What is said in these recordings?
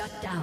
Shut down.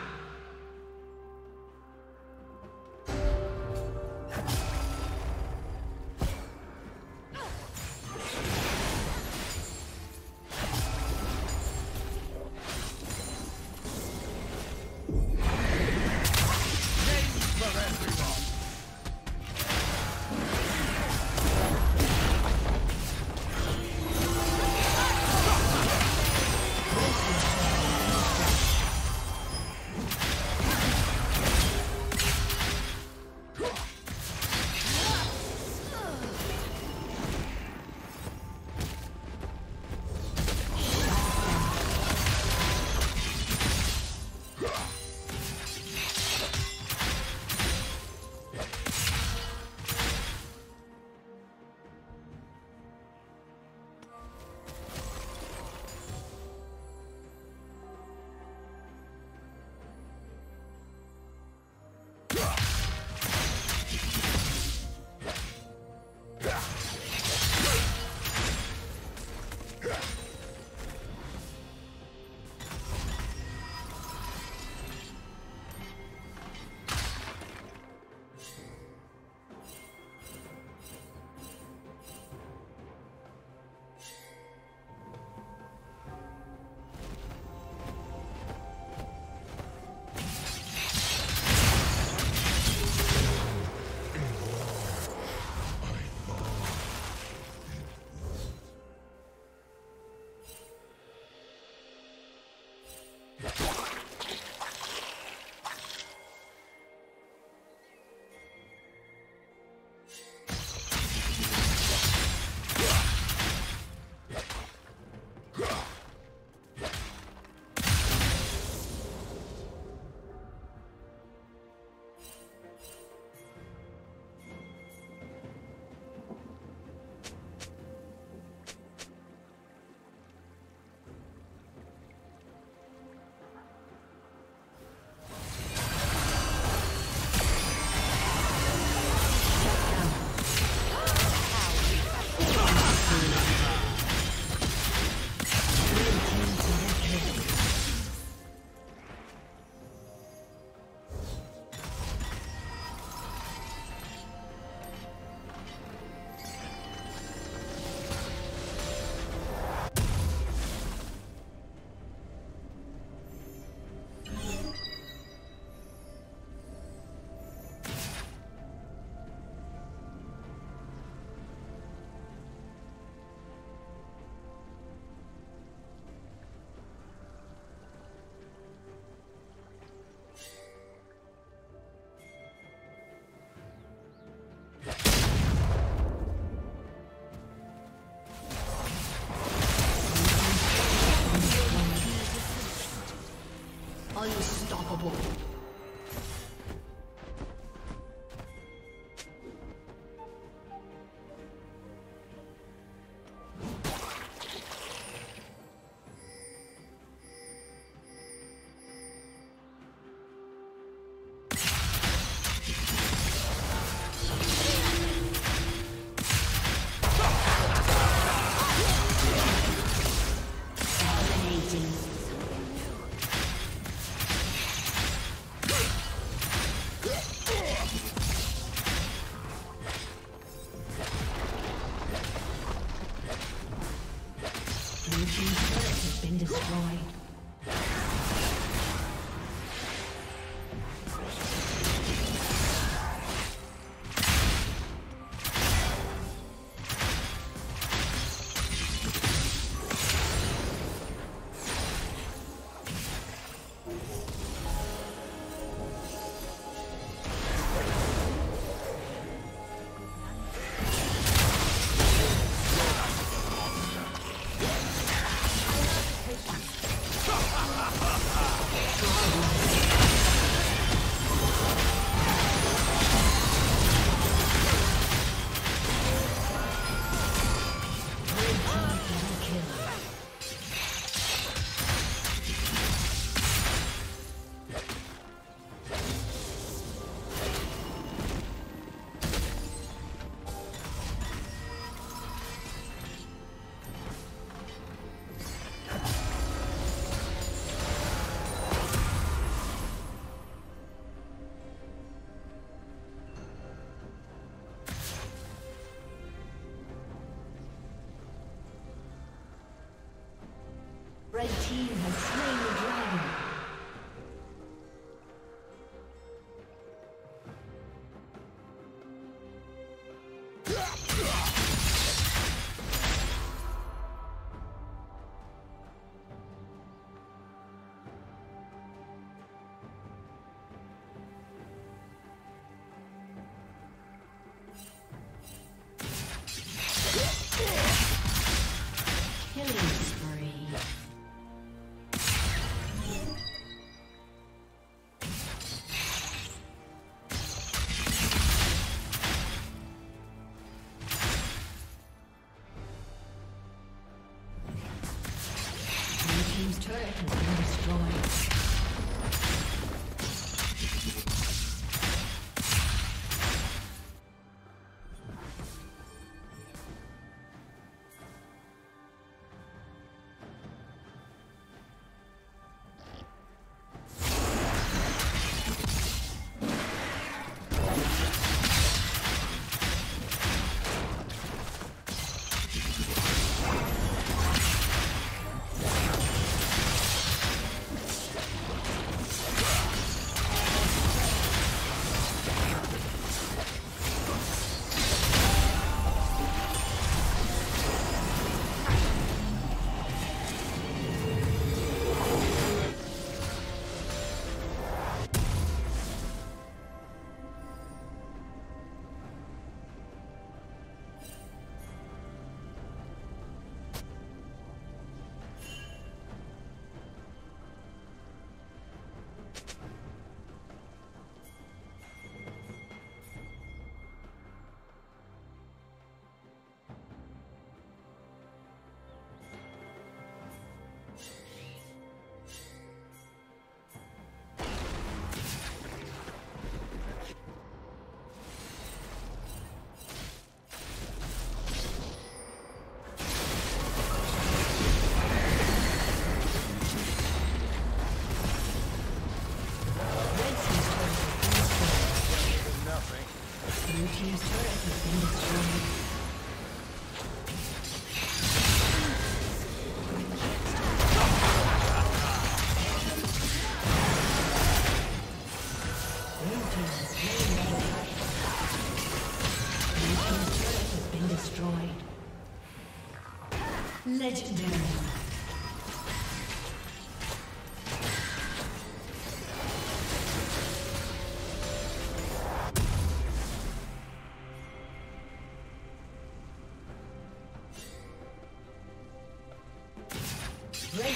Unstoppable. Red team has slain the dragon. Legendary. Red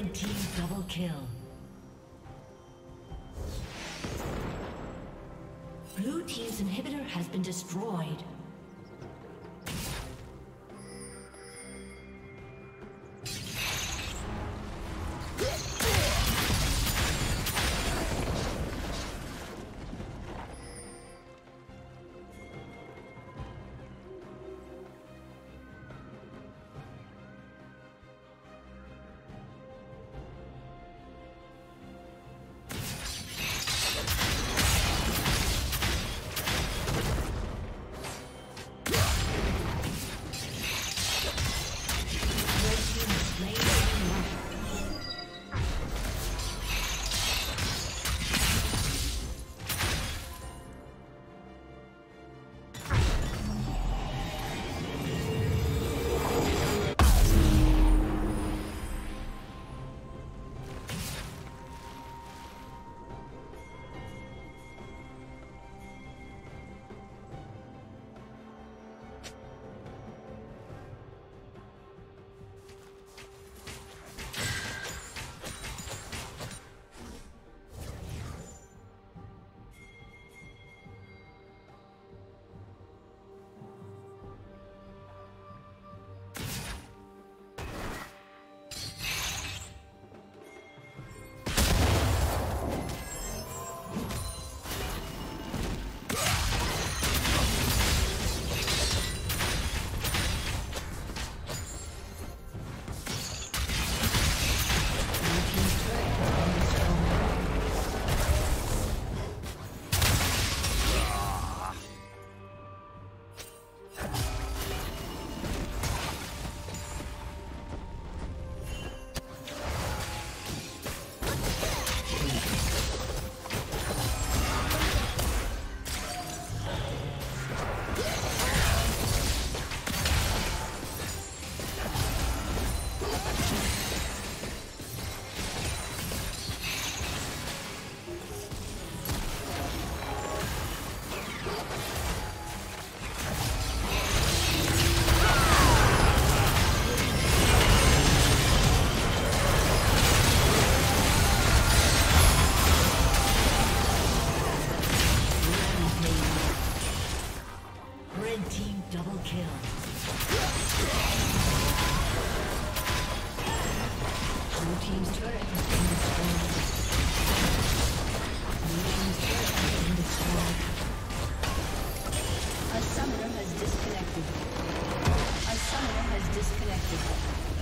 Red team double kill. Blue team's inhibitor has been destroyed. A summoner has disconnected.